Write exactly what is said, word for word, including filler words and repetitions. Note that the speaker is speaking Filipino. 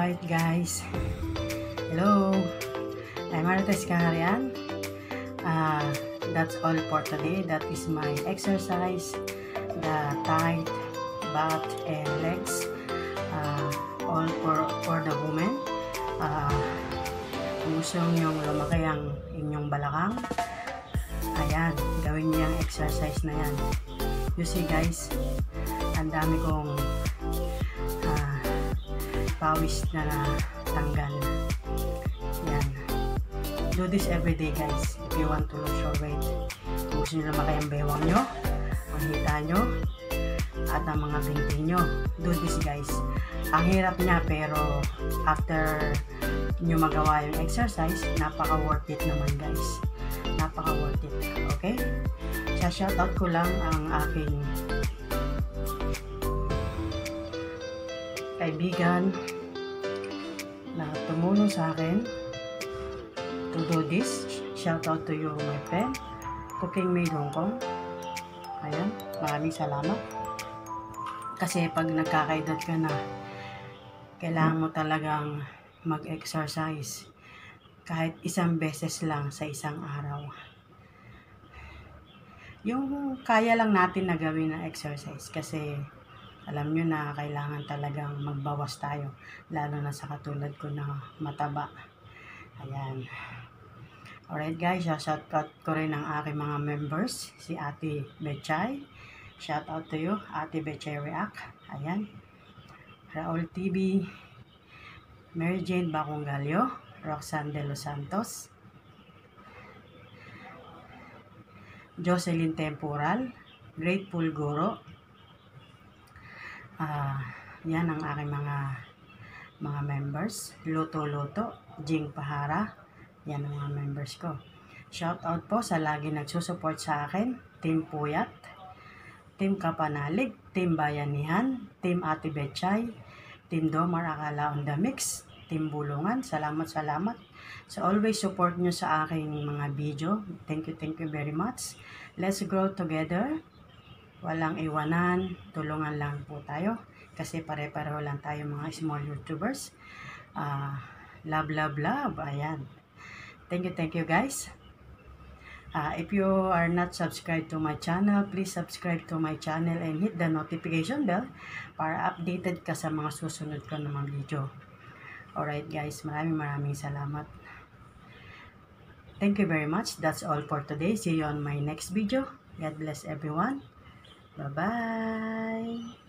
Alright guys, hello, I'm Marites Kaharian. Uh, that's all for today. That is my exercise, the tight back and legs, uh, all for, for the women. Uh, kung gusto nyo lumaki ang inyong balakang, ayan, gawin nyo yung exercise na yan. You see guys, ang dami kong pawis na natanggal. Yan. Do this every day guys if you want to lose your weight. Kung gusto nyo lumaki ang bewang nyo, ang hita nyo, at ang mga binti nyo. Do this guys. Ang hirap niya pero after nyo magawa yung exercise, napaka worth it naman guys. Napaka worth it. Okay? Shoutout ko lang ang aking kaibigan na tumulong sa akin to do this. Shout out to you my friend, Cooking Maid Hongkong. Ayan, maraming salamat kasi pag nagkakaedad ka na kailangan mo talagang mag-exercise kahit isang beses lang sa isang araw, yung kaya lang natin na gawin na exercise, kasi alam nyo na kailangan talagang magbawas tayo, lalo na sa katulad ko na mataba. Ayan. Alright guys, shoutout ko rin ang aking mga members, si Ate Bechay. Shoutout to you, Ate Bechay React. Ayan. Raul T V, Mary Jane Bacungalio, Roxanne De Los Santos, Jocelyn Temporal, Grateful Guru. Uh, yan ang aking mga mga members. Luto Luto, Jhing Pajara, yan ang mga members ko. Shout out po sa lagi nagsusupport sa akin, Team Puyat, Team Kapanalig, Team Bayanihan, Team Ate Bechay, Team Domar Akala on the Mix, Team Bulungan. Salamat, salamat. So always support nyo sa aking mga video. Thank you, thank you very much. Let's grow together. Walang iwanan, tulungan lang po tayo kasi pare-pareho lang tayo mga small YouTubers. Uh, love, love, love. Ayan. Thank you, thank you guys. Uh, if you are not subscribed to my channel, please subscribe to my channel and hit the notification bell para updated ka sa mga susunod ko na mga video. Alright guys, maraming maraming salamat. Thank you very much. That's all for today. See you on my next video. God bless everyone. Bye-bye.